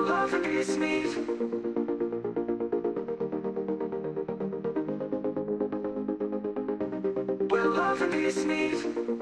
love is me. Will love is me.